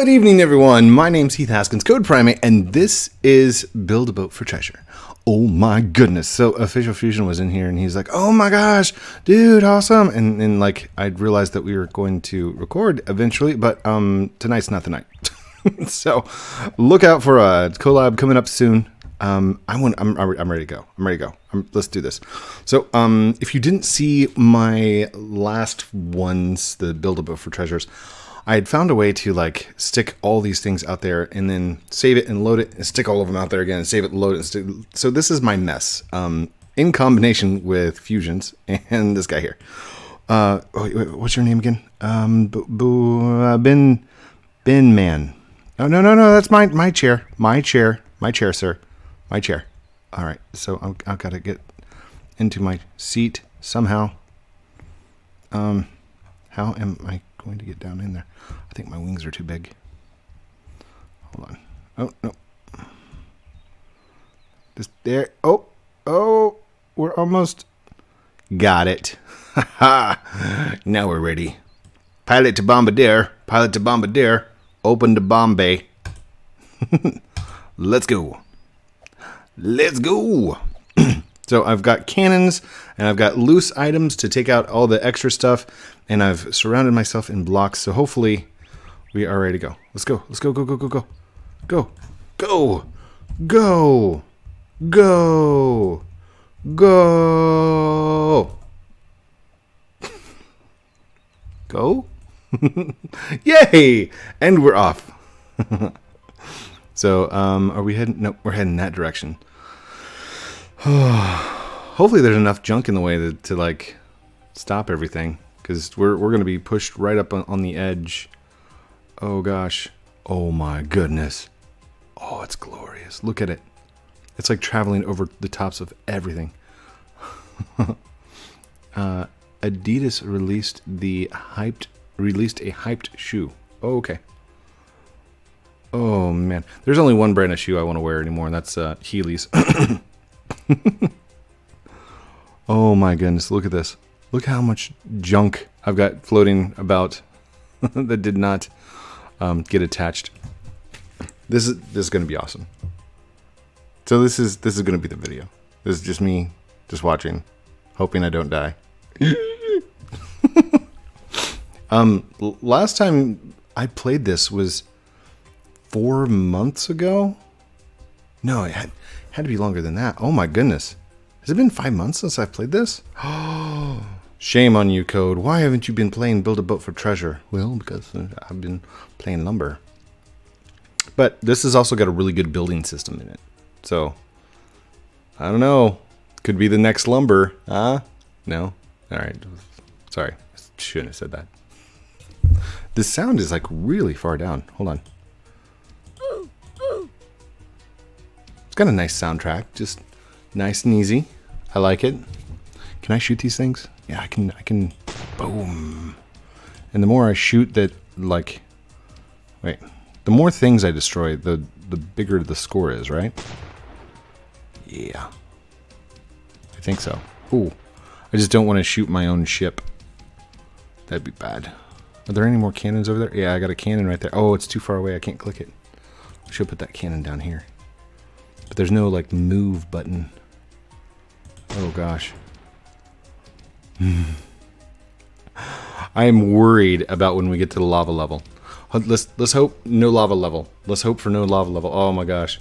Good evening, everyone. My name's Heath Haskins, Code Primate, and this is Build a Boat for Treasure. Oh my goodness. So Official Fuzion was in here and he's like, oh my gosh, dude, awesome. And then like, I realized that we were going to record eventually, but tonight's not the night. So look out for a collab coming up soon. I'm ready to go. Let's do this. So if you didn't see my last ones, the Build a Boat for Treasures, I had found a way to like stick all these things out there and then save it and load it and stick all of them out there again and save it and load it. And stick. So this is my mess in combination with Fuzions and this guy here. What's your name again? Ben Man. Oh, no. That's my chair, sir. My chair. All right. So I've got to get into my seat somehow. How am I going to get down in there? I think my wings are too big. Hold on. Oh, no. Just there. Oh, we're almost. Got it. Now we're ready. Pilot to Bombardier. Pilot to Bombardier. Open to Bombay. Let's go. Let's go. So I've got cannons and I've got loose items to take out all the extra stuff, and I've surrounded myself in blocks. So hopefully we are ready to go. Let's go. Let's go. Go, go, go, go. Go. Go. Go. Go. Go. Go. Yay. And we're off. So are we heading? No, we're heading that direction. Hopefully there's enough junk in the way to like stop everything, because we're gonna be pushed right up on the edge. Oh gosh. Oh my goodness. Oh, it's glorious. Look at it. It's like traveling over the tops of everything. Adidas released a hyped shoe. Oh, okay. Oh man, there's only one brand of shoe I want to wear anymore, and that's Heelys. Oh my goodness, look at this. Look how much junk I've got floating about that did not get attached. This is gonna be awesome. So this is gonna be the video. This is just me just watching, hoping I don't die. Last time I played this was 4 months ago. No, it had to be longer than that. Oh my goodness. Has it been 5 months since I've played this? Oh, shame on you, Code. Why haven't you been playing Build a Boat for Treasure? Well, because I've been playing lumber. But this has also got a really good building system in it. So, I don't know. Could be the next lumber. No? All right. Sorry. I shouldn't have said that. The sound is like really far down. Hold on. It's got a nice soundtrack, just nice and easy. I like it. Can I shoot these things? Yeah, I can. Boom. And the more I shoot that, like, wait, the more things I destroy, the bigger the score is, right? Yeah. I think so. Ooh. I just don't want to shoot my own ship. That'd be bad. Are there any more cannons over there? Yeah, I got a cannon right there. Oh, it's too far away. I can't click it. I should put that cannon down here. But there's no like move button. Oh gosh. I am worried about when we get to the lava level. Let's hope no lava level. Let's hope for no lava level. Oh my gosh.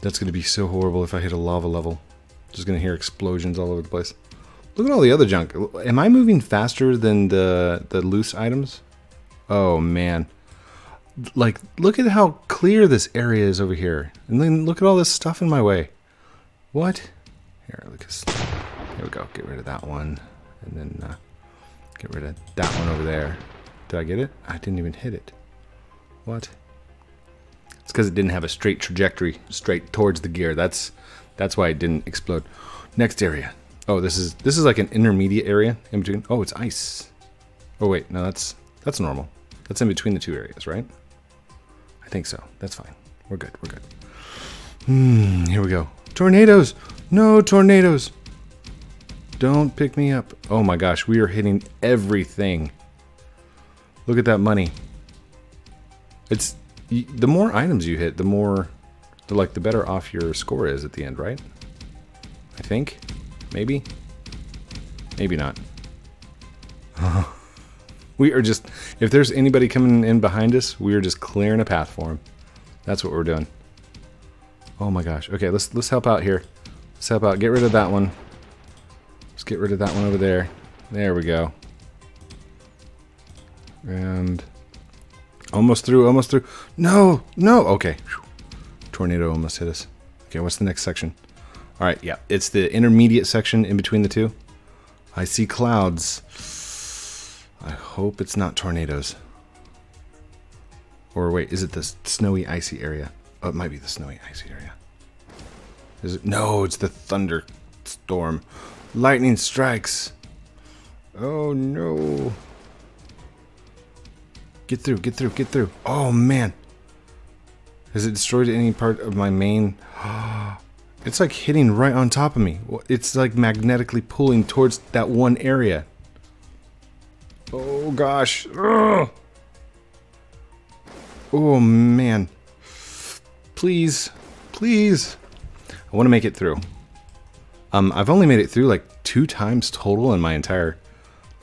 That's gonna be so horrible if I hit a lava level. Just gonna hear explosions all over the place. Look at all the other junk. Am I moving faster than the loose items? Oh man. Like, look at how clear this area is over here. And then look at all this stuff in my way. What? Here, Lucas. There we go. Get rid of that one. And then get rid of that one over there. Did I get it? I didn't even hit it. What? It's because it didn't have a straight trajectory straight towards the gear. That's why it didn't explode. Next area. Oh, this is like an intermediate area in between. Oh, it's ice. Oh, wait. No, that's normal. That's in between the two areas, right? I think so. That's fine. We're good. We're good. Here we go. Tornadoes. No tornadoes. Don't pick me up. Oh my gosh. We are hitting everything. Look at that money. It's the more items you hit, the more, like, the better off your score is at the end, right? I think, maybe, maybe not. We are just, if there's anybody coming in behind us, we are just clearing a path for them. That's what we're doing. Oh my gosh. Okay, let's help out here. Let's help out. Get rid of that one. Let's get rid of that one over there. There we go. And almost through, almost through. No, no. Okay. Whew. Tornado almost hit us. Okay, what's the next section? All right, yeah. It's the intermediate section in between the two. I see clouds. I hope it's not tornadoes. Or wait, is it the snowy, icy area? Oh, it might be the snowy, icy area. Is it? No, it's the thunderstorm. Lightning strikes. Oh no. Get through, get through, get through. Oh man. Has it destroyed any part of my main? It's like hitting right on top of me. It's like magnetically pulling towards that one area. Oh gosh. Ugh. Oh man. Please. Please. I want to make it through. I've only made it through like 2 times total in my entire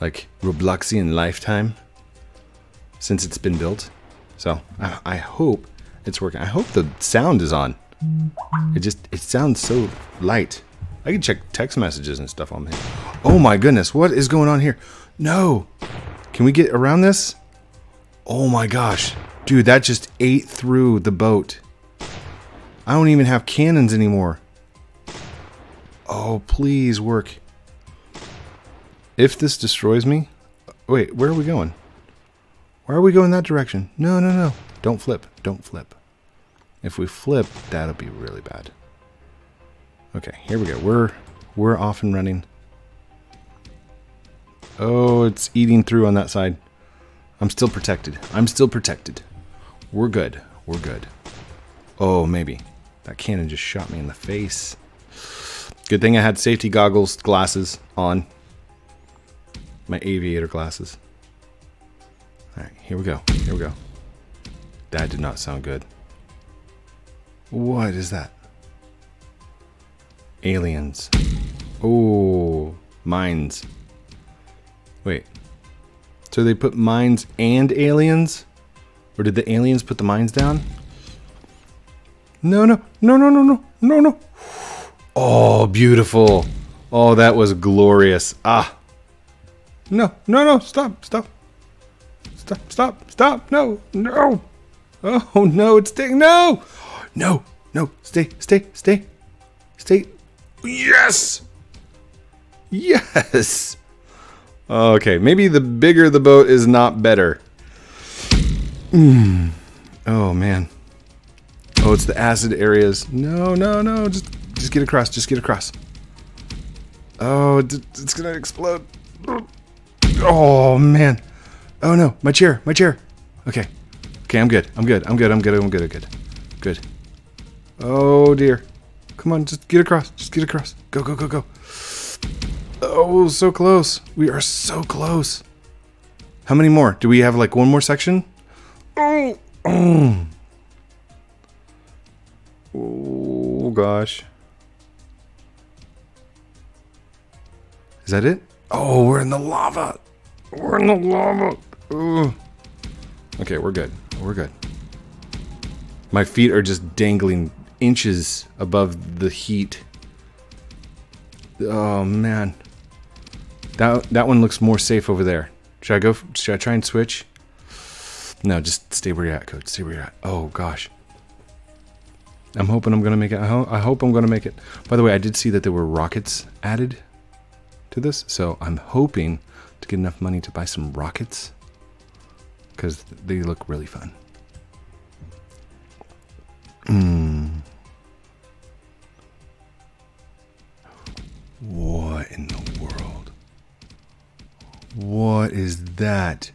like Robloxian lifetime since it's been built. So I hope it's working. I hope the sound is on. It sounds so light. I can check text messages and stuff on here. Oh my goodness, what is going on here? No! Can we get around this? Oh my gosh. Dude, that just ate through the boat. I don't even have cannons anymore. Oh, please work. If this destroys me... Wait, where are we going? Why are we going that direction? No, no, no. Don't flip. Don't flip. If we flip, that'll be really bad. Okay, here we go. We're off and running. Oh, it's eating through on that side. I'm still protected. I'm still protected. We're good. We're good. Oh, maybe. That cannon just shot me in the face. Good thing I had safety goggles, glasses on. My aviator glasses. Alright, here we go. Here we go. That did not sound good. What is that? Aliens. Oh, mines. Wait, so they put mines and aliens? Or did the aliens put the mines down? No, no, no, no, no, no, no, no. Oh, beautiful. Oh, that was glorious. Ah. No, no, no, stop, stop. Stop, stop, stop, no, no. Oh, no, it's staying, no. No, no, stay, stay, stay, stay. Yes. Yes. Okay, maybe the bigger the boat is not better. Mm. Oh man. Oh, it's the acid areas. No, no, no. Just get across. Just get across. Oh, it's gonna explode. Oh man. Oh no, my chair, my chair. Okay, okay, I'm good. I'm good. I'm good. I'm good. I'm good. I'm good. Good. Oh dear. Come on, just get across. Just get across. Go, go, go, go. Oh, so close. We are so close. How many more? Do we have like one more section? Oh, oh gosh. Is that it? Oh, we're in the lava. We're in the lava. Ugh. Okay, we're good. We're good. My feet are just dangling inches above the heat. Oh man. That one looks more safe over there. Should I go? Should I try and switch? No, just stay where you're at, Code. Stay where you're at. Oh gosh. I'm hoping I'm gonna make it. I hope I'm gonna make it. By the way, I did see that there were rockets added to this, so I'm hoping to get enough money to buy some rockets because they look really fun. Hmm. What in the world? What is that?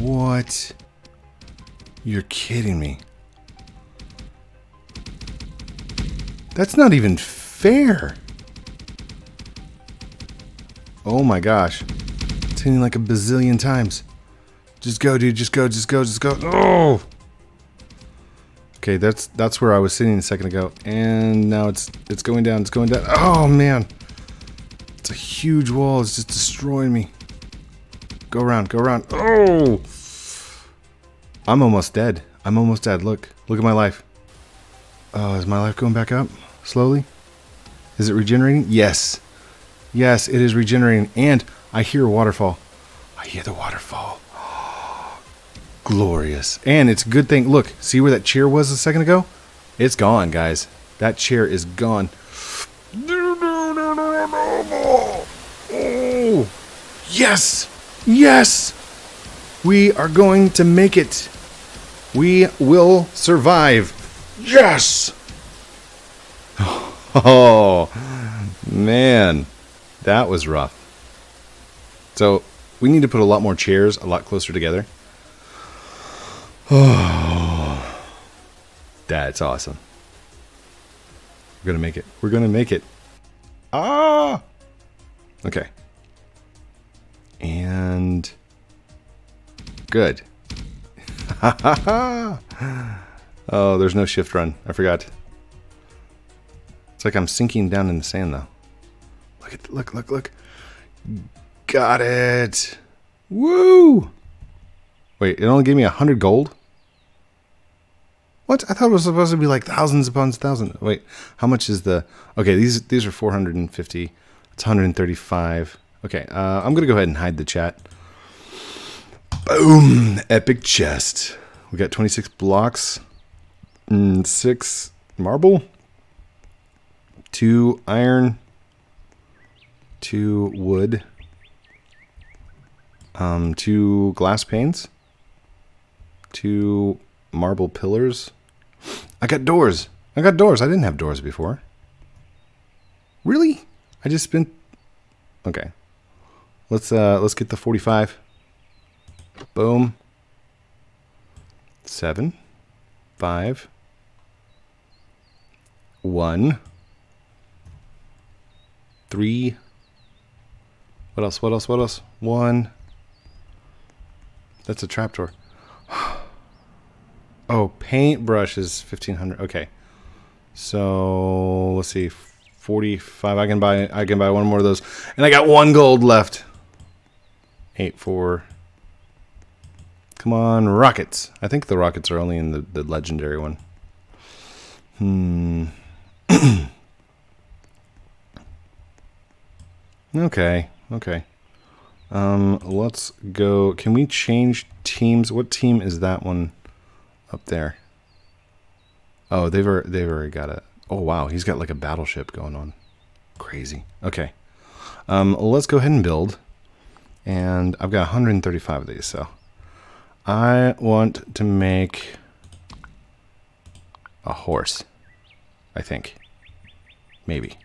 What? You're kidding me. That's not even fair. Oh my gosh. It's hitting like a bazillion times. Just go, dude. Just go. Just go. Just go. Oh. Okay, that's where I was sitting a second ago, and now it's going down. It's going down. Oh man, it's a huge wall. It's just destroying me. Go around. Go around. Oh. I'm almost dead. I'm almost dead. Look at my life. Oh, is my life going back up slowly? Is it regenerating? Yes. Yes, it is regenerating. And I hear a waterfall. I hear the waterfall. Oh, glorious. And it's a good thing. Look, see where that chair was a second ago? It's gone, guys. That chair is gone. Oh, yes. Yes. We are going to make it. We will survive. Yes. Oh, man, that was rough. So we need to put a lot more chairs a lot closer together. Oh, that's awesome. We're going to make it. We're going to make it. Ah, okay. And good. Oh, there's no shift run. I forgot. It's like I'm sinking down in the sand, though. Look at look. Got it. Woo! Wait, it only gave me 100 gold? What? I thought it was supposed to be like thousands upon thousands. Wait, how much is the? Okay, these are 450. It's 135. Okay, I'm gonna go ahead and hide the chat. Boom! Epic chest. We got 26 blocks, 6 marble. 2 iron, 2 wood, 2 glass panes, 2 marble pillars. I got doors. I got doors. I didn't have doors before. Really? I just spent. Okay. Let's get the 45. Boom. 7, 5, 1. 3. What else? What else? What else? 1. That's a trapdoor. Oh, paintbrush is 1,500. Okay, so let's see, 45. I can buy one more of those, and I got 1 gold left. 8, 4. Come on, rockets. I think the rockets are only in the legendary one. Hmm. Okay, okay. Let's go. Can we change teams? What team is that one up there? Oh, they've already got a. Oh wow, he's got like a battleship going on. Crazy. Okay. Let's go ahead and build. And I've got 135 of these, so I want to make a horse. I think. Maybe.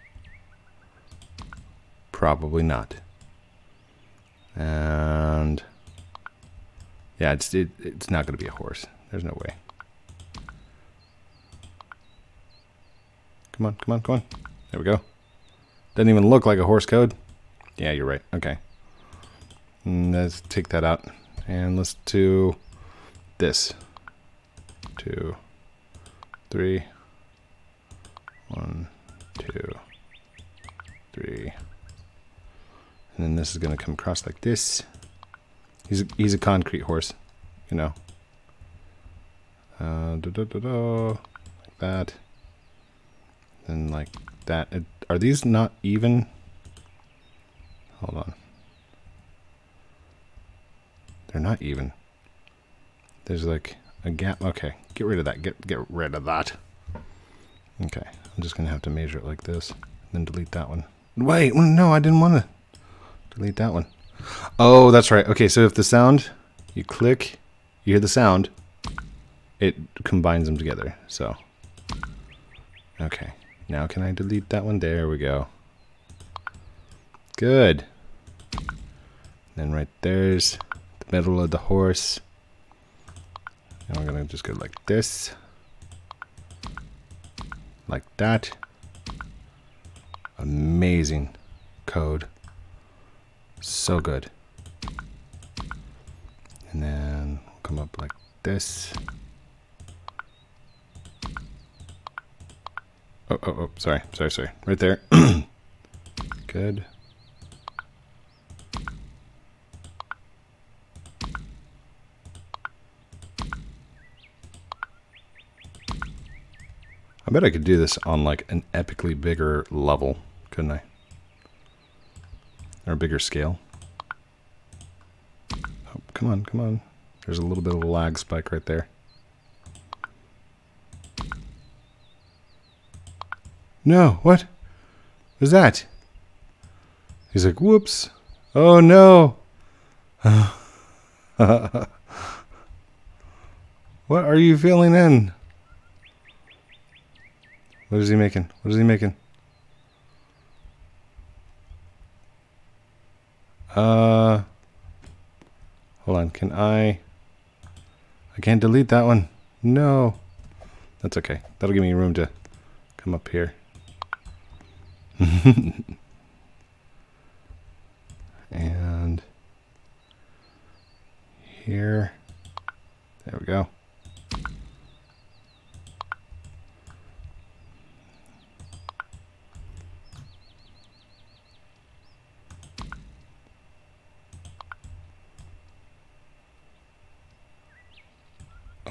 Probably not. And yeah, it's not going to be a horse. There's no way. Come on, come on, come on. There we go. Doesn't even look like a horse code. Yeah, you're right. Okay. And let's take that out. And let's do this. 2, 3. 1, 2, 3. And then this is going to come across like this. He's a concrete horse, you know. Like that. Then like that. Are these not even? Hold on. They're not even. There's like a gap. Okay, get rid of that. Get rid of that. Okay, I'm just going to have to measure it like this. And then delete that one. Wait, no, I didn't want to. Delete that one. Oh, that's right. Okay, so if the sound, you click, you hear the sound, it combines them together. So, okay. Now can I delete that one? There we go. Good. Then right there's the middle of the horse. And we're gonna just go like this. Like that. Amazing code. So good. and then come up like this. Oh, sorry, right there. Good. I bet I could do this on like an epically bigger level, couldn't I? Or a bigger scale. Oh, come on, come on. There's a little bit of a lag spike right there. No, what was that? He's like, whoops. Oh no. What are you feeling in? What is he making? What is he making? Hold on. Can I can't delete that one. No. That's okay. That'll give me room to come up here. And here. There we go.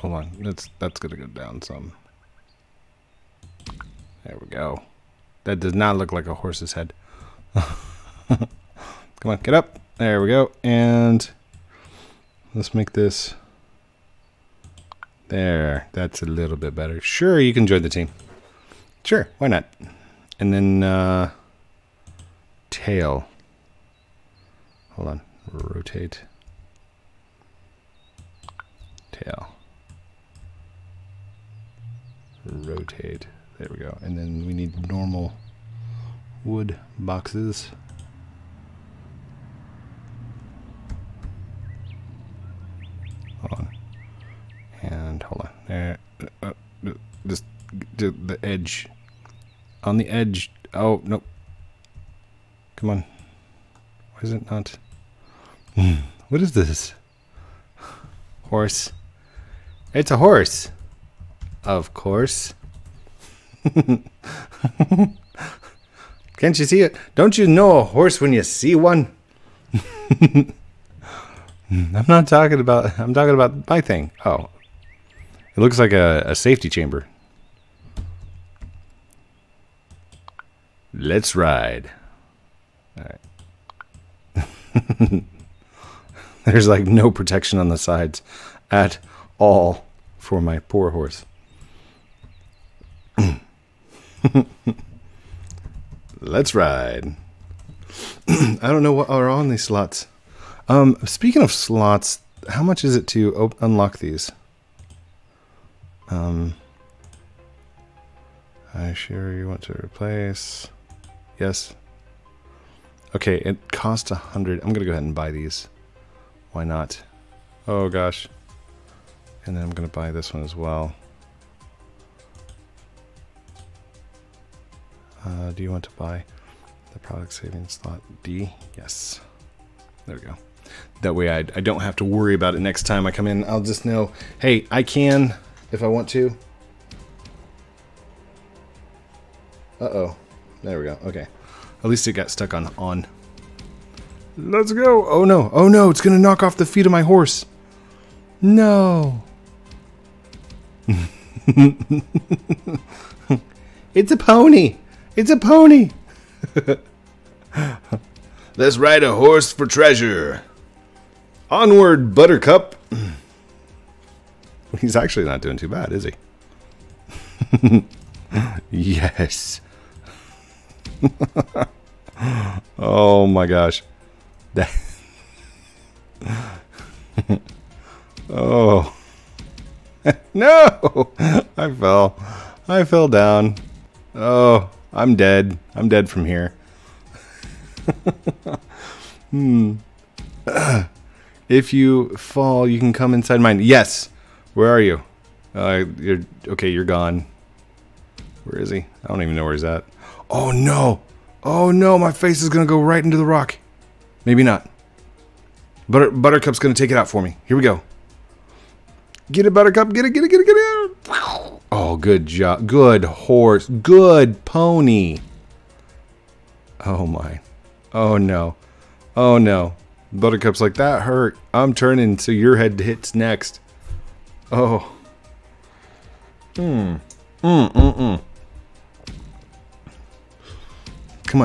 Hold on, that's gonna go down some. There we go. That does not look like a horse's head. Come on, get up. There we go. And let's make this. There, that's a little bit better. Sure, you can join the team. Sure, why not? And then tail. Hold on, rotate. Tail. Rotate. There we go. And then we need normal wood boxes. Hold on. And hold on. There. Just do the edge. On the edge. Oh, nope. Come on. Why is it not? What is this? Horse. It's a horse. Of course. Can't you see it? Don't you know a horse when you see one? I'm talking about my thing. Oh. It looks like a safety chamber. Let's ride. Alright. There's like no protection on the sides at all for my poor horse. Let's ride. I don't know what are on these slots. Speaking of slots, how much is it to unlock these? I sure you want to replace. Yes. Okay, it costs 100. I'm gonna go ahead and buy these. Why not? Oh gosh. And then I'm gonna buy this one as well. Do you want to buy the product saving slot D? Yes. There we go. That way I don't have to worry about it next time I come in. I'll just know, hey, I can if I want to. Uh-oh. There we go. Okay. At least it got stuck on on. Let's go. Oh, no. Oh, no. It's going to knock off the feet of my horse. No. It's a pony. It's a pony. Let's ride a horse for treasure. Onward, Buttercup. He's actually not doing too bad, is he? Yes. Oh my gosh. That. Oh. No. I fell down. Oh, I'm dead. I'm dead from here. If you fall, you can come inside mine. Yes. Where are you? Okay, you're gone. Where is he? I don't even know where he's at. Oh, no. Oh, no. My face is going to go right into the rock. Maybe not. Buttercup's going to take it out for me. Here we go. Get it, Buttercup. Get it, get it, get it, get it. Oh, good job. Good horse. Good pony. Oh, my. Oh, no. Oh, no. Buttercup's like, that hurt. I'm turning so your head hits next. Oh. Come on,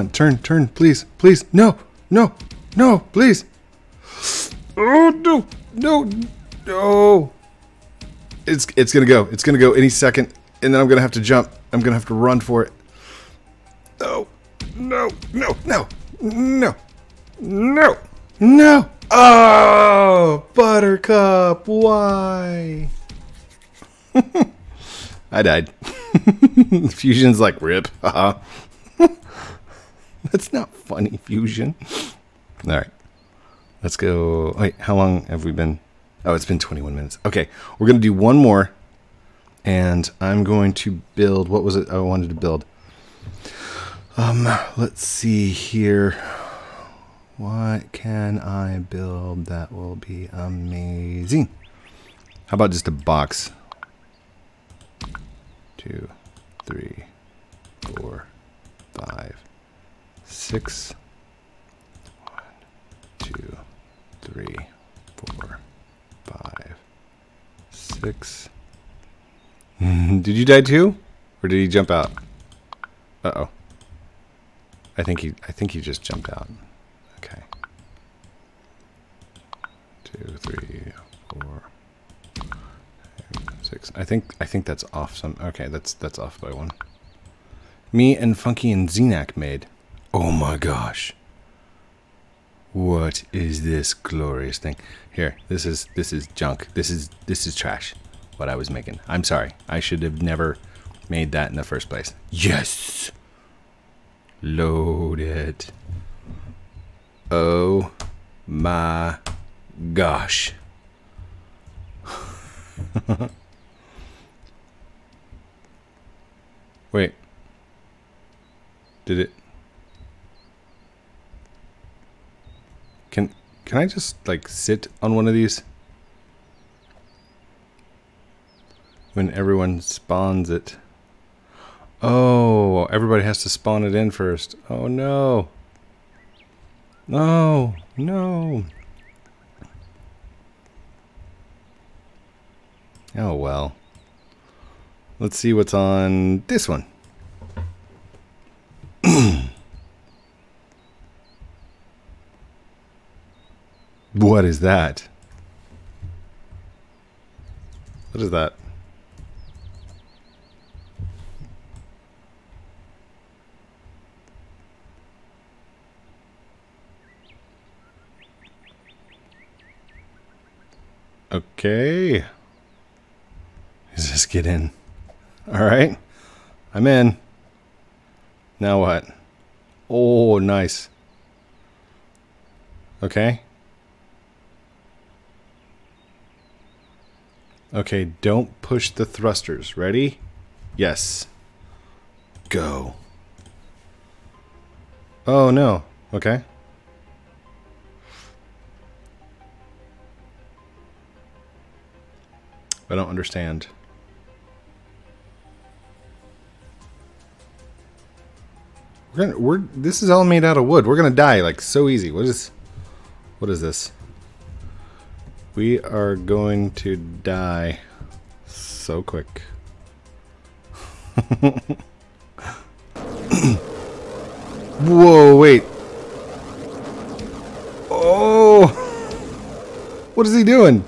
turn, turn, please, please. No, no, no, please. Oh, no, no, no. It's gonna go. It's gonna go any second, and then I'm gonna have to jump. I'm gonna have to run for it. No, no, no, no, no, no, no. Oh, Buttercup, why? I died. Fusion's like, rip. That's not funny, Fusion. All right, let's go. Wait, how long have we been? Oh, it's been 21 minutes. Okay, we're going to do one more. And I'm going to build. What was it I wanted to build? Let's see here. What can I build that will be amazing? How about just a box? 2, 3, 4, 5, 6. 1, 2, 3, 4, 5, 6. Did you die too, or did he jump out? Uh-oh. I think he just jumped out. Okay. 2, 3, 4, 6. I think that's off some. Okay, that's off by one. Me and Funky and Xenak made. Oh my gosh. What is this glorious thing? Here, this is junk. This is trash. What I was making. I'm sorry. I should have never made that in the first place. Yes. Load it. Oh my gosh. Wait. Did it? Can I just, like, sit on one of these? When everyone spawns it. Oh, everybody has to spawn it in first. Oh, no. No, no. Oh, well. Let's see what's on this one. What is that? What is that? Okay. Let's just get in. All right. I'm in. Now what? Oh, nice. Okay. Okay, don't push the thrusters. Ready? Yes. Go. Oh, no. Okay. I don't understand. This is all made out of wood. We're gonna die, like, so easy. What is this? We are going to die so quick. Whoa, wait. Oh! What is he doing?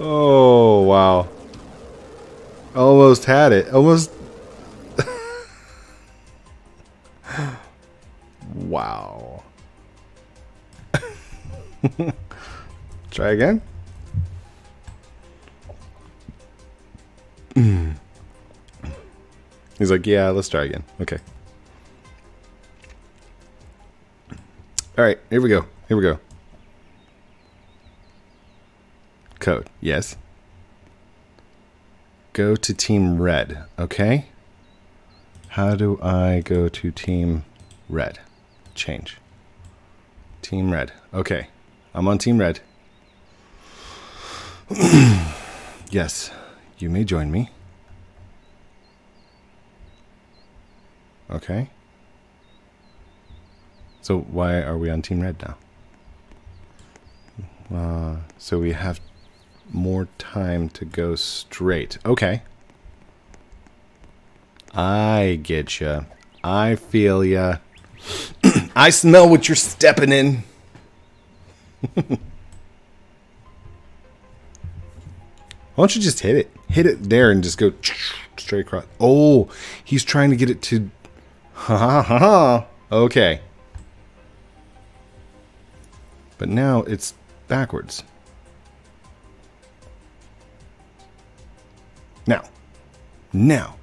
Oh, wow. Almost had it. Almost. Wow. Try again. He's like, yeah, let's try again. Okay. All right, here we go. Here we go. Code. Yes. Go to team red. Okay. How do I go to Team Red? Change. Team Red. Okay. I'm on Team Red. Yes. You may join me. Okay. So why are we on Team Red now? So we have more time to go straight. Okay. I get ya. I feel ya. I smell what you're stepping in. Why don't you just hit it? Hit it there and just go straight across. Oh, he's trying to get it to... Okay. But now it's backwards. Now. Now.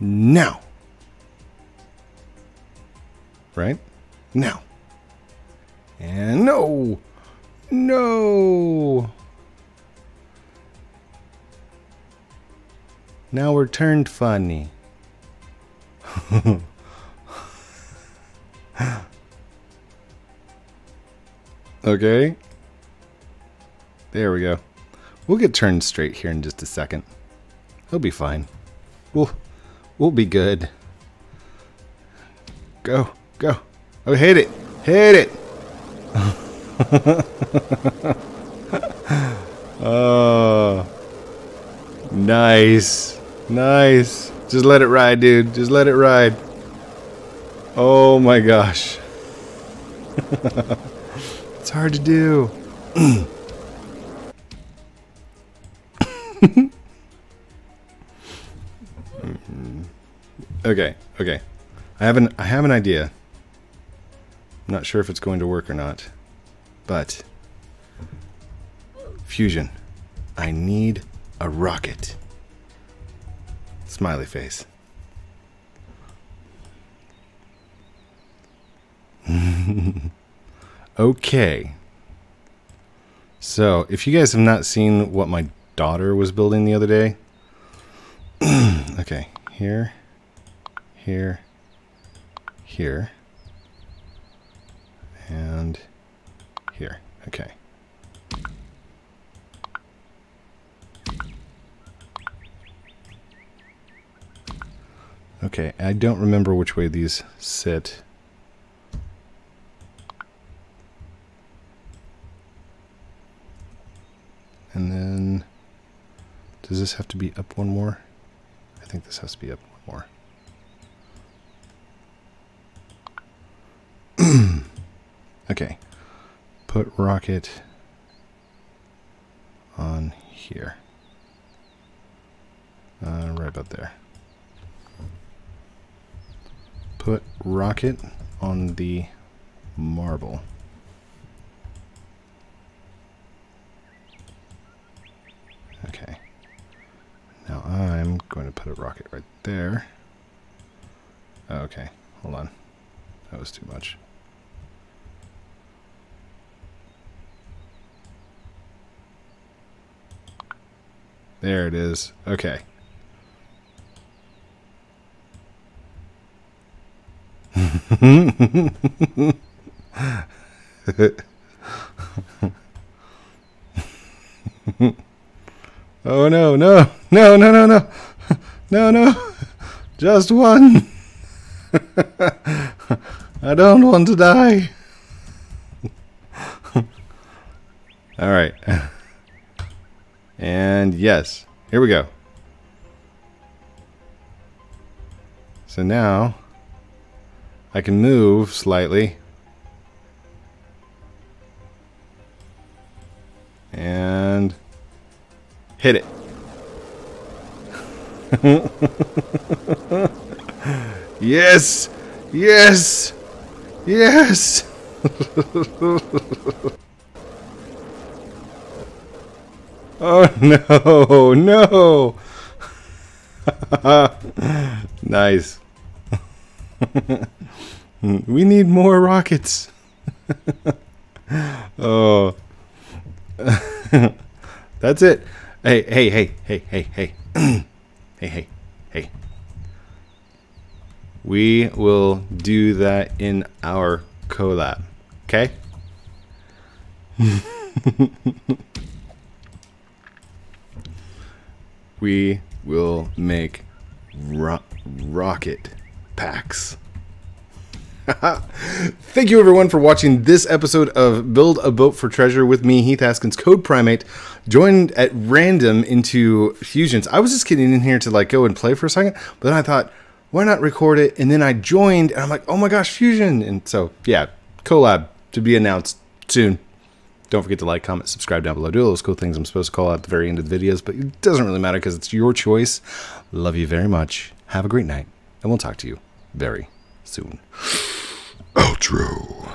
Now. Right? Now. And no. No. Now we're turned funny. Okay. There we go. We'll get turned straight here in just a second. He'll be fine. We'll be good. Go, go. Oh, hit it. Hit it. Oh. Nice. Nice. Just let it ride, dude. Just let it ride. Oh my gosh. It's hard to do. Okay, okay. I have an idea. I'm not sure if it's going to work or not. But Fuzion, I need a rocket. Smiley face. Okay. So, if you guys have not seen what my daughter was building the other day. Okay, here, here, here, and here. Okay. Okay, I don't remember which way these sit. And then, does this have to be up one more? I think this has to be up one more. Okay. Put rocket on here. Right about there. Put rocket on the marble. Okay. Now I'm going to put a rocket right there. Okay, hold on. That was too much. There it is. Okay. Oh no, no, no, no, no, no, no, no, just one. I don't want to die. All right. And yes, here we go. So now I can move slightly. And hit it. Yes! Yes! Yes! Oh no! No! Nice. We need more rockets. Oh. That's it. Hey, hey, hey, hey, hey, hey. Hey, hey, hey. We will do that in our collab, okay? We will make rocket packs. Thank you everyone for watching this episode of Build a Boat for Treasure with me, Heath Haskins, Code Primate, joined at random into Fuzions. I was just getting in here to like go and play for a second, but then I thought, why not record it? And then I joined and I'm like, oh my gosh, Fuzion. And so yeah, collab to be announced soon. Don't forget to like, comment, subscribe down below. Do all those cool things I'm supposed to call out at the very end of the videos, but it doesn't really matter because it's your choice. Love you very much. Have a great night and we'll talk to you very soon. Outro.